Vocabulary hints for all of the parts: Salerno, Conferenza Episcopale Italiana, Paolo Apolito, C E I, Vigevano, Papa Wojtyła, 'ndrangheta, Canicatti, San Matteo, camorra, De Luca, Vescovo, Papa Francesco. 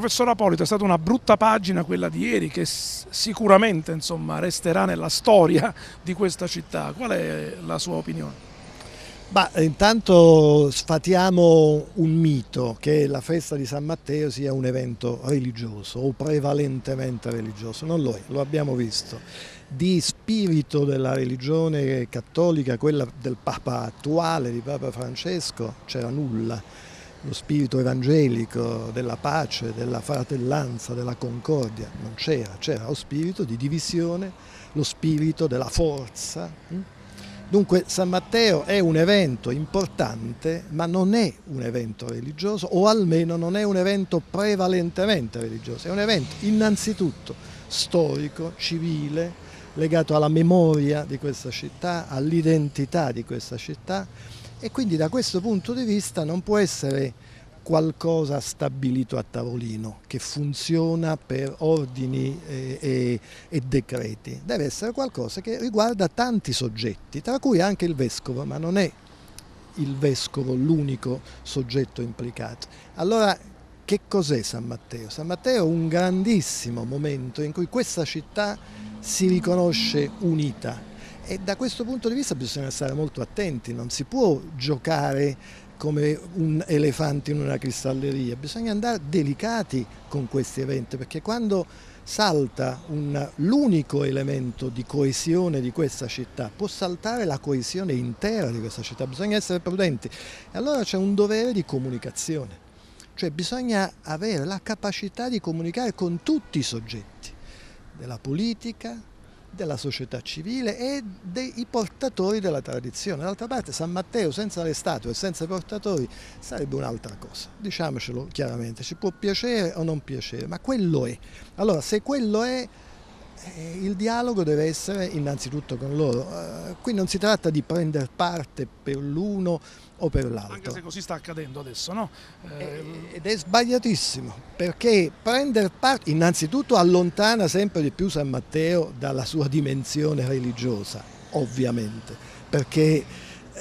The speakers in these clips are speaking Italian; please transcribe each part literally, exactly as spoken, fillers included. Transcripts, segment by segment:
Professor Apolito, è stata una brutta pagina quella di ieri che sicuramente, insomma, resterà nella storia di questa città. Qual è la sua opinione? Ma intanto sfatiamo un mito, che la festa di San Matteo sia un evento religioso o prevalentemente religioso. Non lo è, lo abbiamo visto. Di spirito della religione cattolica, quella del Papa attuale, di Papa Francesco, c'era nulla. Lo spirito evangelico della pace, della fratellanza, della concordia non c'era. C'era lo spirito di divisione, lo spirito della forza. Dunque San Matteo è un evento importante, ma non è un evento religioso, o almeno non è un evento prevalentemente religioso. È un evento innanzitutto storico, civile, legato alla memoria di questa città, all'identità di questa città, e quindi da questo punto di vista non può essere qualcosa stabilito a tavolino, che funziona per ordini e, e, e decreti. Deve essere qualcosa che riguarda tanti soggetti, tra cui anche il Vescovo, ma non è il Vescovo l'unico soggetto implicato. Allora, che cos'è San Matteo? San Matteo è un grandissimo momento in cui questa città si riconosce unita, e da questo punto di vista bisogna stare molto attenti, non si può giocare come un elefante in una cristalleria, bisogna andare delicati con questi eventi, perché quando salta l'unico elemento di coesione di questa città, può saltare la coesione intera di questa città, bisogna essere prudenti. E allora c'è un dovere di comunicazione, cioè bisogna avere la capacità di comunicare con tutti i soggetti, della politica, della società civile e dei portatori della tradizione. D'altra parte San Matteo senza le statue e senza i portatori sarebbe un'altra cosa, diciamocelo chiaramente, ci può piacere o non piacere, ma quello è. Allora se quello è, il dialogo deve essere innanzitutto con loro. Qui non si tratta di prendere parte per l'uno o per l'altro. Anche se così sta accadendo adesso, no? Ed è sbagliatissimo, perché prendere parte innanzitutto allontana sempre di più San Matteo dalla sua dimensione religiosa, ovviamente, perché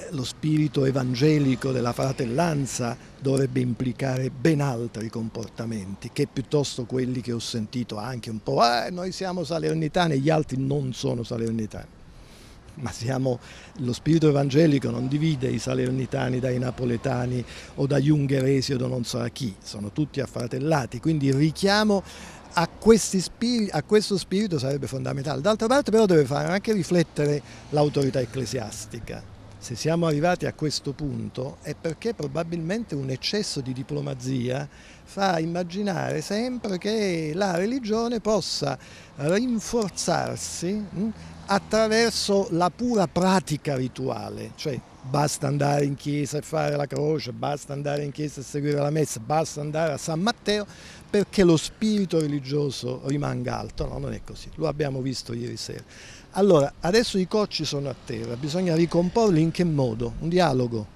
lo spirito evangelico della fratellanza dovrebbe implicare ben altri comportamenti, che piuttosto quelli che ho sentito anche un po', ah, noi siamo salernitani e gli altri non sono salernitani. Ma siamo, lo spirito evangelico non divide i salernitani dai napoletani o dagli ungheresi o da non so a chi, sono tutti affratellati, quindi il richiamo a, questi spiriti, a questo spirito sarebbe fondamentale. D'altra parte però deve fare anche riflettere l'autorità ecclesiastica. Se siamo arrivati a questo punto è perché probabilmente un eccesso di diplomazia fa immaginare sempre che la religione possa rinforzarsi attraverso la pura pratica rituale, cioè basta andare in chiesa e fare la croce, basta andare in chiesa e seguire la messa, basta andare a San Matteo perché lo spirito religioso rimanga alto. No, non è così, lo abbiamo visto ieri sera. Allora, adesso i cocci sono a terra, bisogna ricomporli in che modo? Un dialogo,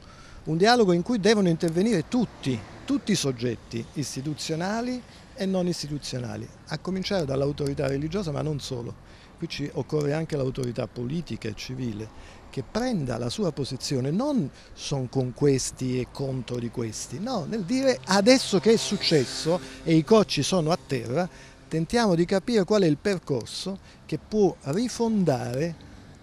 un dialogo in cui devono intervenire tutti, tutti i soggetti istituzionali e non istituzionali, a cominciare dall'autorità religiosa, ma non solo. Qui ci occorre anche l'autorità politica e civile, che prenda la sua posizione, non sono con questi e contro di questi, no, nel dire adesso che è successo e i cocci sono a terra, tentiamo di capire qual è il percorso che può rifondare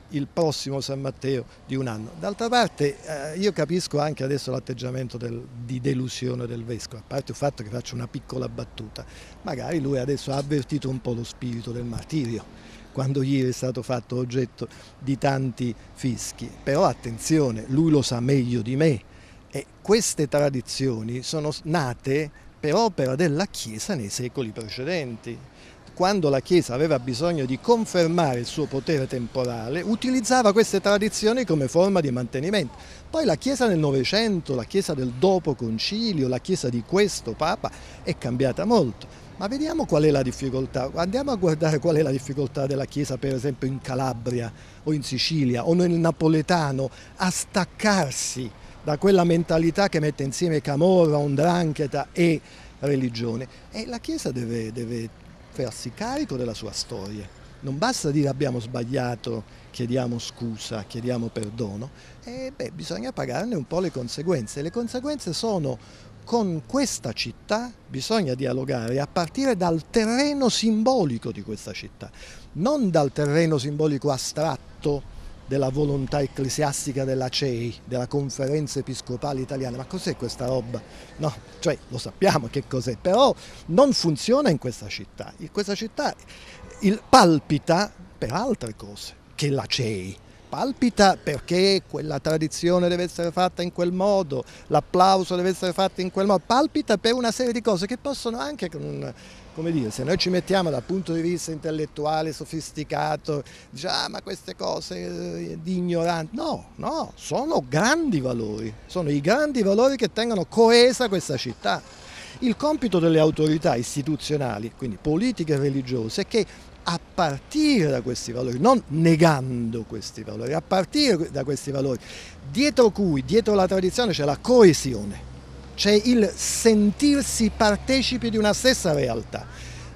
il prossimo San Matteo di un anno. D'altra parte eh, io capisco anche adesso l'atteggiamento di delusione del Vescovo, a parte il fatto che faccio una piccola battuta, magari lui adesso ha avvertito un po' lo spirito del martirio, quando ieri è stato fatto oggetto di tanti fischi, però attenzione, lui lo sa meglio di me, e queste tradizioni sono nate per opera della Chiesa nei secoli precedenti. Quando la Chiesa aveva bisogno di confermare il suo potere temporale, utilizzava queste tradizioni come forma di mantenimento. Poi la Chiesa del Novecento, la Chiesa del dopo concilio, la Chiesa di questo Papa è cambiata molto. Ma vediamo qual è la difficoltà, andiamo a guardare qual è la difficoltà della Chiesa per esempio in Calabria o in Sicilia o nel napoletano a staccarsi da quella mentalità che mette insieme camorra, 'ndrangheta e religione. E la Chiesa deve, deve farsi carico della sua storia. Non basta dire abbiamo sbagliato, chiediamo scusa, chiediamo perdono. E beh, bisogna pagarne un po' le conseguenze. Le conseguenze sono Con questa città bisogna dialogare a partire dal terreno simbolico di questa città, non dal terreno simbolico astratto della volontà ecclesiastica della C E I, della Conferenza Episcopale Italiana. Ma cos'è questa roba? No, cioè lo sappiamo che cos'è, però non funziona in questa città. In questa città il palpita per altre cose che la C E I. Palpita perché quella tradizione deve essere fatta in quel modo, l'applauso deve essere fatto in quel modo, palpita per una serie di cose che possono anche, come dire, se noi ci mettiamo dal punto di vista intellettuale, sofisticato, diciamo, ah, ma queste cose di ignoranti, no, no, sono grandi valori, sono i grandi valori che tengono coesa questa città. Il compito delle autorità istituzionali, quindi politiche e religiose, è che a partire da questi valori, non negando questi valori, a partire da questi valori, dietro cui, dietro la tradizione c'è la coesione, c'è il sentirsi partecipi di una stessa realtà.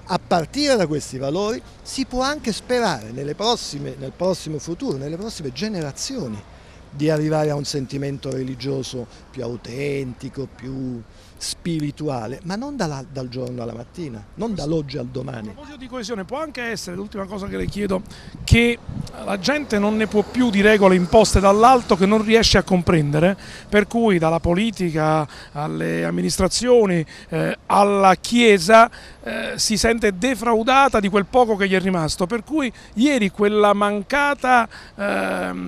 A partire da questi valori si può anche sperare nelle prossime, nel prossimo futuro, nelle prossime generazioni, di arrivare a un sentimento religioso più autentico, più spirituale, ma non dalla, dal giorno alla mattina, non dall'oggi al domani. A proposito di coesione, può anche essere, l'ultima cosa che le chiedo, che la gente non ne può più di regole imposte dall'alto che non riesce a comprendere, per cui dalla politica alle amministrazioni, eh, alla Chiesa, eh, si sente defraudata di quel poco che gli è rimasto, per cui ieri quella mancata eh,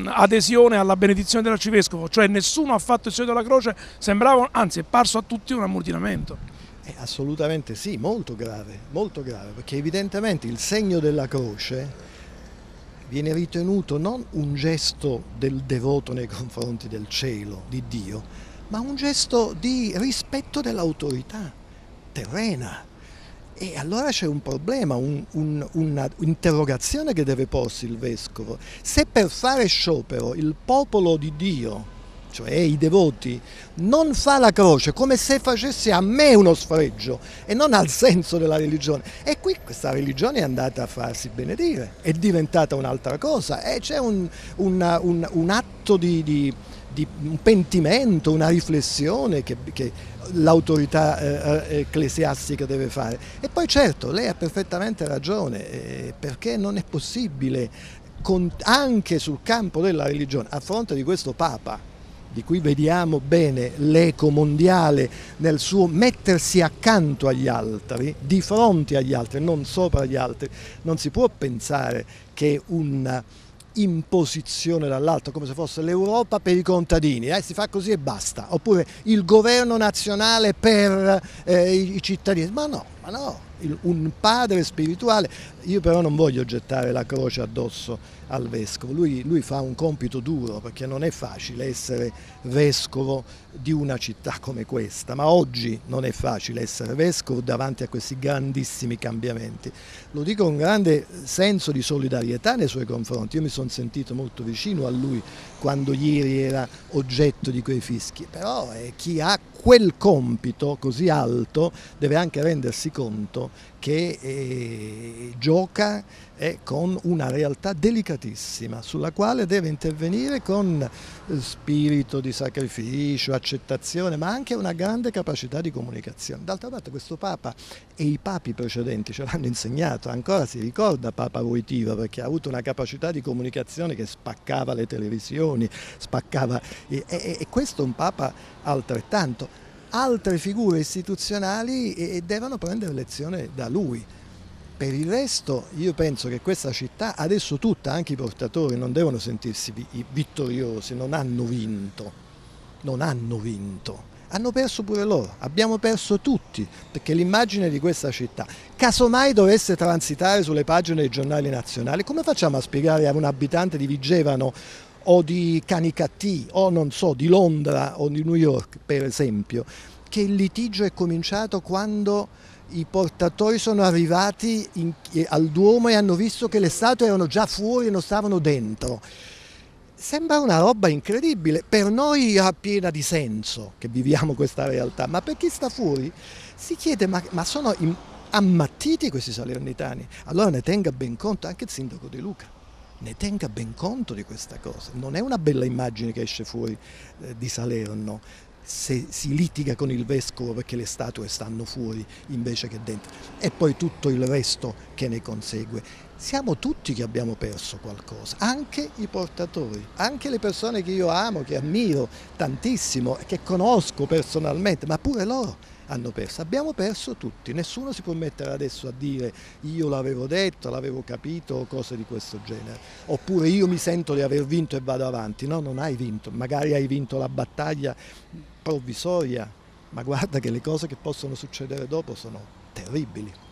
adesione alla benedizione dell'arcivescovo, cioè nessuno ha fatto il segno della croce, sembrava, anzi è parso a tutti un ammutinamento. Eh, assolutamente sì, molto grave, molto grave, perché evidentemente il segno della croce viene ritenuto non un gesto del devoto nei confronti del cielo, di Dio, ma un gesto di rispetto dell'autorità terrena. E allora c'è un problema, un'interrogazione un, che deve porsi il Vescovo. Se per fare sciopero il popolo di Dio, cioè i devoti, non fa la croce, come se facesse a me uno sfregio e non al senso della religione. E qui questa religione è andata a farsi benedire, è diventata un'altra cosa, e c'è un, un, un, un atto di, di, di un pentimento, una riflessione che, che l'autorità eh, ecclesiastica deve fare. E poi certo, lei ha perfettamente ragione, eh, perché non è possibile, con, anche sul campo della religione, a fronte di questo Papa, di cui vediamo bene l'eco mondiale nel suo mettersi accanto agli altri, di fronte agli altri, non sopra gli altri, non si può pensare che una imposizione dall'alto, come se fosse l'Europa per i contadini, eh, si fa così e basta, oppure il governo nazionale per eh, i cittadini, ma no, ma no, il, un padre spirituale. Io però non voglio gettare la croce addosso al Vescovo, lui, lui fa un compito duro, perché non è facile essere Vescovo di una città come questa, ma oggi non è facile essere Vescovo davanti a questi grandissimi cambiamenti. Lo dico con grande senso di solidarietà nei suoi confronti, io mi sono sentito molto vicino a lui quando ieri era oggetto di quei fischi, però eh, chi ha quel compito così alto deve anche rendersi conto che eh, gioca eh, con una realtà delicatissima sulla quale deve intervenire con eh, spirito di sacrificio, accettazione, ma anche una grande capacità di comunicazione. D'altra parte questo Papa e i Papi precedenti ce l'hanno insegnato, ancora si ricorda Papa Wojtyła, perché ha avuto una capacità di comunicazione che spaccava le televisioni, spaccava, e, e, e questo è un Papa altrettanto. Altre figure istituzionali e devono prendere lezione da lui. Per il resto io penso che questa città, adesso tutta, anche i portatori, non devono sentirsi vittoriosi, non hanno vinto, non hanno vinto, hanno perso pure loro, abbiamo perso tutti, perché l'immagine di questa città, casomai dovesse transitare sulle pagine dei giornali nazionali, come facciamo a spiegare a un abitante di Vigevano o di Canicatti o non so di Londra o di New York per esempio che il litigio è cominciato quando i portatori sono arrivati in, eh, al Duomo e hanno visto che le statue erano già fuori e non stavano dentro? Sembra una roba incredibile, per noi ha piena di senso che viviamo questa realtà, ma per chi sta fuori si chiede ma, ma sono in, ammattiti questi salernitani? Allora ne tenga ben conto anche il sindaco De Luca. Ne tenga ben conto di questa cosa, non è una bella immagine che esce fuori eh, di Salerno. se si litiga con il vescovo perché le statue stanno fuori invece che dentro, e poi tutto il resto che ne consegue. Siamo tutti che abbiamo perso qualcosa, anche i portatori, anche le persone che io amo, che ammiro tantissimo, che conosco personalmente, ma pure loro hanno perso. Abbiamo perso tutti, nessuno si può mettere adesso a dire io l'avevo detto, l'avevo capito o cose di questo genere, oppure io mi sento di aver vinto e vado avanti. No, non hai vinto, magari hai vinto la battaglia provvisoria, ma guarda che le cose che possono succedere dopo sono terribili.